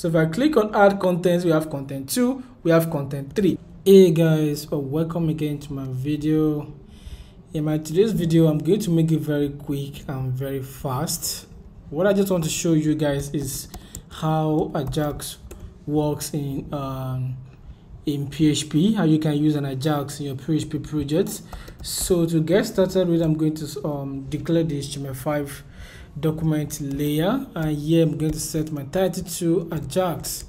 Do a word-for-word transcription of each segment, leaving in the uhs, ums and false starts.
So if I click on add contents, we have content two, we have content three. Hey guys, oh, welcome again to my video. In my today's video, I'm going to make it very quick and very fast. What I just want to show you guys is how Ajax works in um, in P H P, how you can use an Ajax in your P H P projects. So to get started with, I'm going to um, declare the H T M L five document layer, and here I'm going to set my title to Ajax.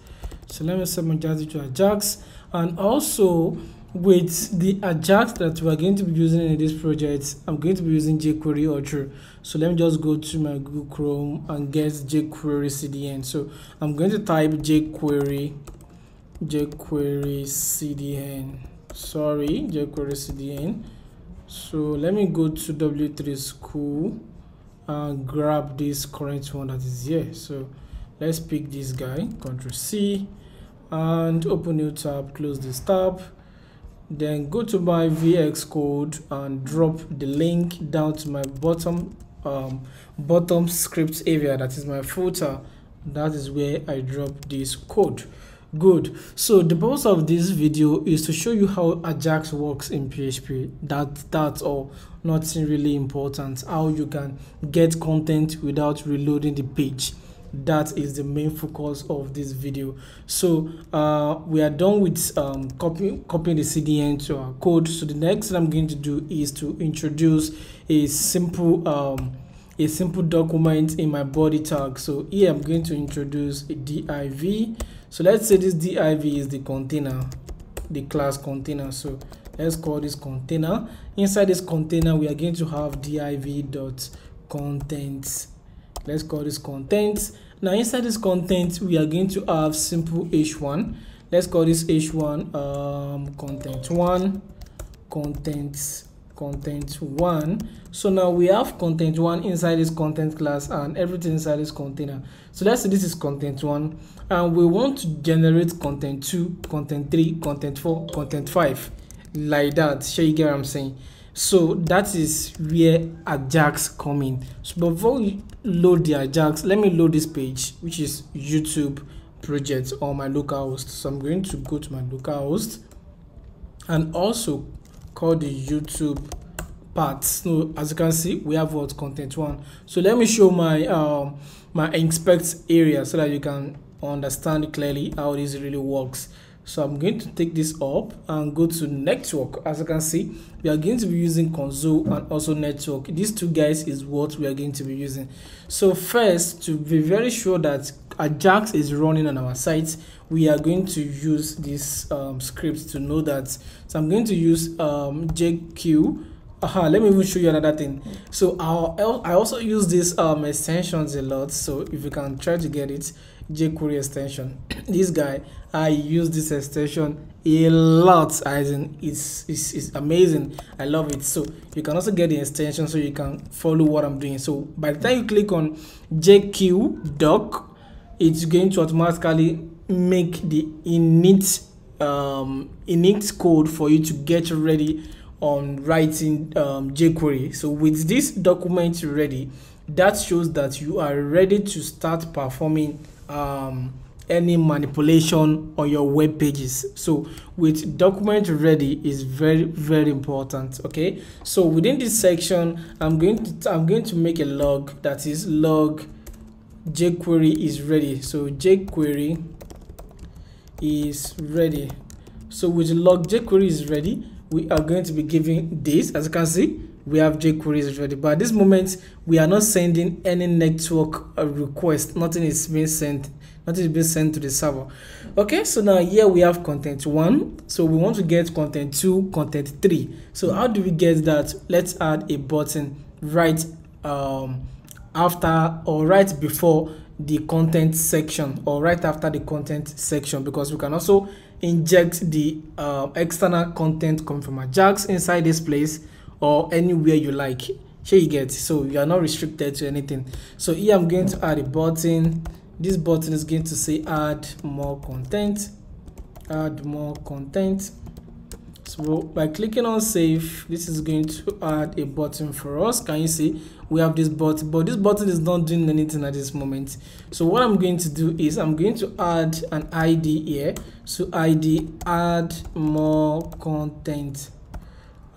So let me set my title to Ajax, and also with the Ajax that we're going to be using in this project, I'm going to be using jQuery Ultra. So let me just go to my Google Chrome and get jQuery C D N. So I'm going to type jQuery jQuery C D N. Sorry, jQuery C D N. So let me go to W three School and grab this current one that is here. So let's pick this guy, Ctrl C, and open new tab, close this tab, then go to my V X Code and drop the link down to my bottom um, bottom script area, that is my footer. That is where I drop this code. Good. So the purpose of this video is to show you how Ajax works in P H P. That that's all. Nothing really important. How you can get content without reloading the page. That is the main focus of this video. So uh, we are done with um, copying copying the C D N to our code. So the next thing I'm going to do is to introduce a simple um, a simple document in my body tag. So here I'm going to introduce a div. So let's say this div is the container, the class container. So let's call this container. Inside this container, we are going to have div.contents. Let's call this content. Now inside this content, we are going to have simple h one. Let's call this h one um, content one, content content one. So now we have content one inside this content class and everything inside this container. So let's say this is content one, and we want to generate content two, content three, content four, content five, like that. Sure, you get what I'm saying? So that is where Ajax come in. So before we load the Ajax, let me load this page, which is YouTube project or my localhost. So I'm going to go to my localhost and also call the YouTube part. So as you can see, we have what content one. So let me show my um my inspect area so that you can understand clearly how this really works. So I'm going to take this up and go to network. As you can see, we are going to be using console and also network. These two guys is what we are going to be using. So first, to be very sure that Ajax is running on our site, we are going to use this um, script to know that. So I'm going to use um, J Q. Aha, let me even show you another thing. So I'll, I also use these um, extensions a lot. So if you can try to get it, jQuery extension. This guy, I use this extension a lot. As in, it's, it's, it's amazing. I love it. So you can also get the extension so you can follow what I'm doing. So by the time you click on J Q doc, it's going to automatically make the init um, init code for you to get ready on writing um, jQuery. So with this document ready, that shows that you are ready to start performing um, any manipulation on your web pages. So with document ready is very very important. Okay, so within this section, I'm going to I'm going to make a log, that is log jQuery is ready. So jQuery is ready. So with log jQuery is ready, we are going to be giving this. As you can see, we have jQuery is ready, but at this moment we are not sending any network request. Nothing is being sent. Nothing is being sent to the server. Okay, so now here we have content one. So we want to get content two, content three. So how do we get that? Let's add a button right um, after or right before the content section, or right after the content section, because we can also inject the uh, external content coming from Ajax inside this place or anywhere you like. Here you get, so you are not restricted to anything. So here I'm going to add a button. This button is going to say add more content, add more content. So by clicking on save, this is going to add a button for us. Can you see we have this button, but this button is not doing anything at this moment. So what I'm going to do is I'm going to add an I D here. So I D add more content,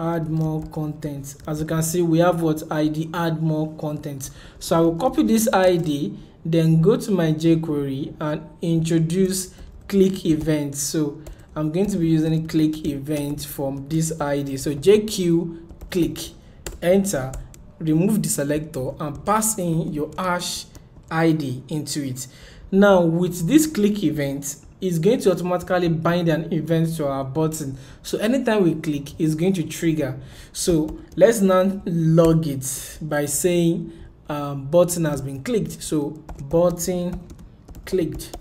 add more content. As you can see, we have what I D add more content. So I will copy this I D, then go to my jQuery and introduce click event. So I'm going to be using a click event from this I D. So J Q click, enter, remove the selector and pass in your hash I D into it. Now with this click event, it's going to automatically bind an event to our button. So anytime we click, it's going to trigger. So let's now log it by saying um, button has been clicked. So button clicked.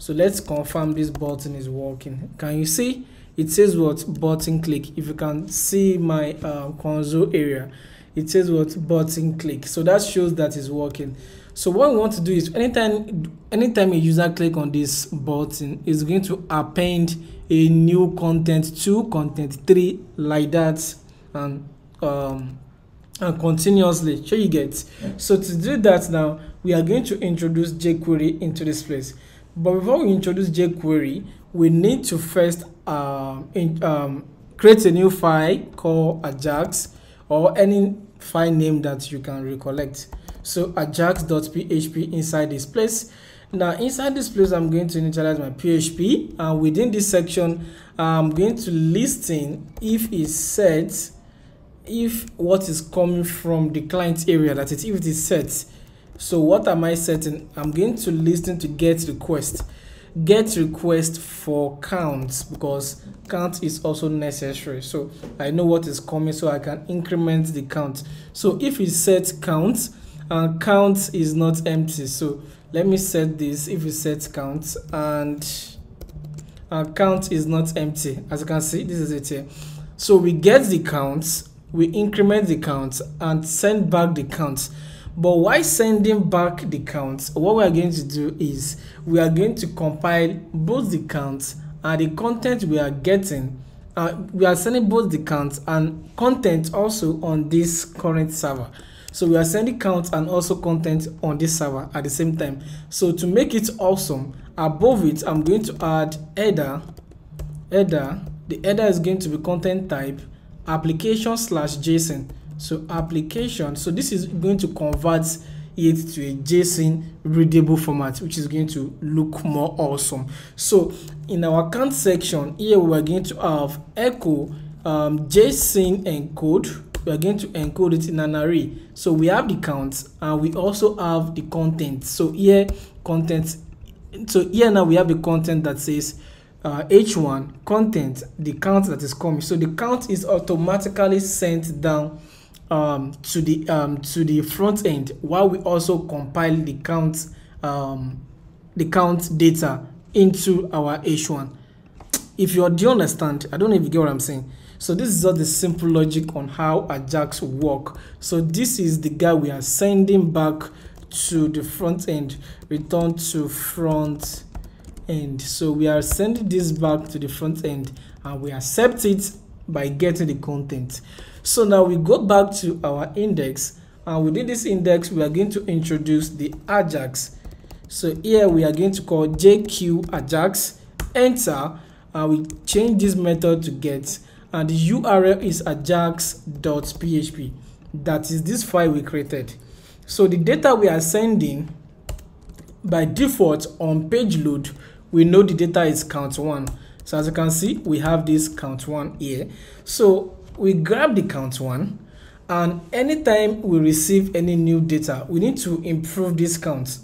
So let's confirm this button is working. Can you see? It says what button click. If you can see my uh, console area, it says what button click. So that shows that it's working. So what we want to do is anytime anytime a user click on this button, it's going to append a new content two, content three, like that, and um, and continuously. So you get. So to do that now, we are going to introduce jQuery into this place. But before we introduce jQuery, we need to first um, in, um, create a new file called Ajax, or any file name that you can recollect. So ajax dot P H P inside this place. Now inside this place, I'm going to initialize my P H P, and within this section, I'm going to list in if it's set, if what is coming from the client area, that is if it is set. So what am I setting? I'm going to listen to get request, get request for count, because count is also necessary. So I know what is coming, so I can increment the count. So if you set count, and count is not empty, so let me set this. If you set count and and count is not empty, as you can see, this is it here. So we get the count, we increment the count, and send back the count. But while sending back the counts, what we are going to do is we are going to compile both the counts and the content we are getting. Uh, we are sending both the counts and content also on this current server. So we are sending counts and also content on this server at the same time. So to make it awesome, above it, I'm going to add header. Header. The header is going to be content type application slash JSON. So application, so this is going to convert it to a JSON readable format, which is going to look more awesome. So in our count section here, we are going to have echo um, JSON encode. We are going to encode it in an array. So we have the count and we also have the content. So here content, so here now we have the content that says Uh, H one content, the count that is coming. So the count is automatically sent down um, to the um, to the front end, while we also compile the count um, the count data into our H one. If you are, do you understand? I don't know if you get what I'm saying. So this is all the simple logic on how Ajax work. So this is the guy we are sending back to the front end. Return to front end. So we are sending this back to the front end and we accept it by getting the content. So now we go back to our index, and within this index we are going to introduce the Ajax. So here we are going to call jq Ajax, enter, and we change this method to get, and the U R L is ajax dot P H P. That is this file we created. So the data we are sending by default on page load, we know the data is count one. So as you can see, we have this count one here. So we grab the count one, and anytime we receive any new data, we need to improve this count,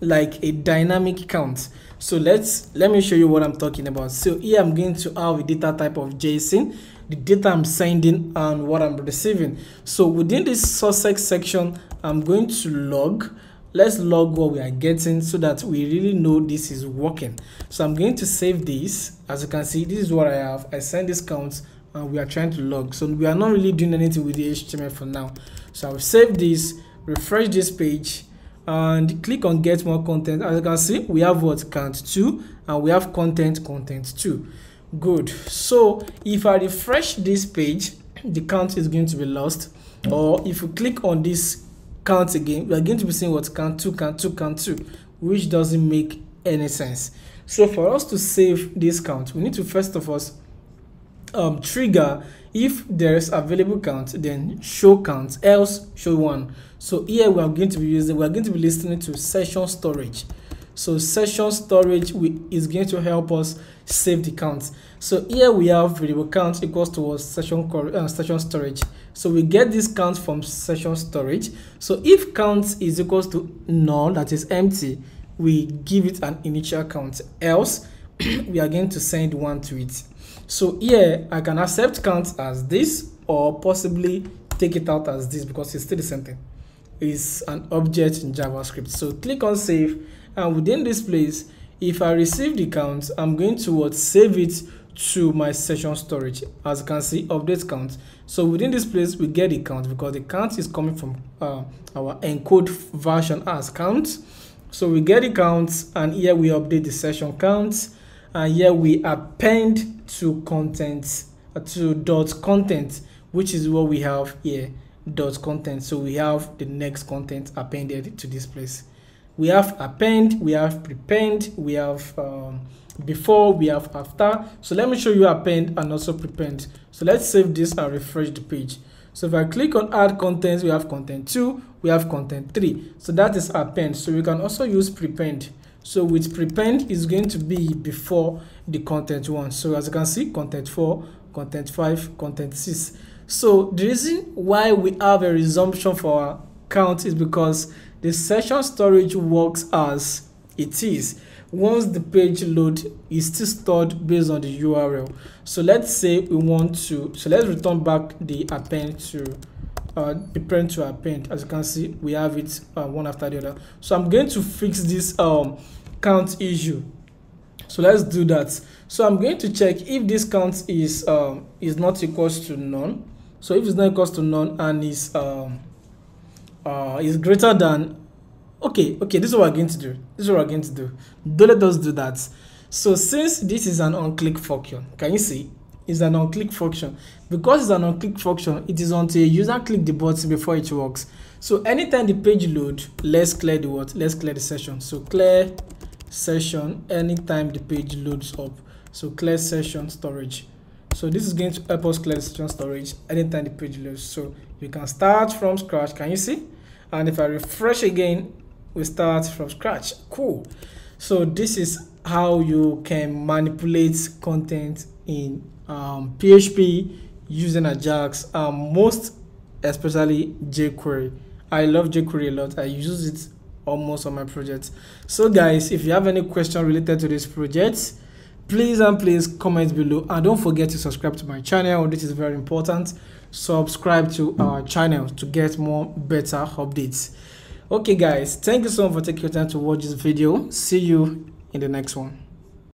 like a dynamic count. So let's let me show you what I'm talking about. So here I'm going to have a data type of JSON, the data I'm sending and what I'm receiving. So within this source section, I'm going to log. Let's log what we are getting so that we really know this is working. So I'm going to save this. As you can see, this is what I have. I send this count and we are trying to log. So we are not really doing anything with the H T M L for now. So I'll save this, refresh this page, and click on get more content. As you can see, we have what count two and we have content content two. Good. So if I refresh this page, the count is going to be lost. Or if you click on this count again, we are going to be seeing what count two, count two, count two, which doesn't make any sense. So for us to save this count, we need to first of all um, trigger if there is available count, then show count, else show one. So here we are going to be using, we are going to be listening to session storage. So session storage we, is going to help us save the count. So here we have variable count equals to session, uh, session storage. So we get this count from session storage. So if count is equals to null, that is empty, we give it an initial count. Else, we are going to send one to it. So here I can accept count as this, or possibly take it out as this because it's still the same thing. It's an object in JavaScript. So click on save. And within this place, if I receive the count, I'm going to what, save it to my session storage. As you can see, update count. So within this place, we get the count because the count is coming from uh, our encode version as count. So we get the count, and here we update the session count, and here we append to content uh, to dot content, which is what we have here, dot content. So we have the next content appended to this place. We have append, we have prepend, we have um, before, we have after. So let me show you append and also prepend. So let's save this and refresh the page. So if I click on add contents, we have content two, we have content three. So that is append. So we can also use prepend. So with prepend is going to be before the content one. So as you can see, content four, content five, content six. So the reason why we have a resumption for our count is because the session storage works as it is. Once the page load is still stored based on the U R L. So let's say we want to, so let's return back the append to uh, the prepend to append. As you can see, we have it uh, one after the other. So I'm going to fix this um, count issue. So let's do that. So I'm going to check if this count is um, is not equals to none. So if it's not equals to none and is um, Uh, is greater than, okay, okay, this is what we're going to do. This is what we're going to do. Don't let us do that. So since this is an on-click function, can you see? It's an on-click function. Because it's an on-click function, it is until a user click the button before it works. So anytime the page load, let's clear the what? Let's clear the session. So clear session anytime the page loads up. So clear session storage. So this is going to help us clear session storage anytime the page loads. So you can start from scratch. Can you see? And if I refresh again, we start from scratch. Cool. So this is how you can manipulate content in um, P H P using Ajax, um, most especially jQuery. I love jQuery a lot. I use it almost on my projects. So guys, if you have any question related to this project, please and please comment below, and don't forget to subscribe to my channel. This is very important. Subscribe to our channel to get more better updates. Okay guys, thank you so much for taking your time to watch this video. See you in the next one.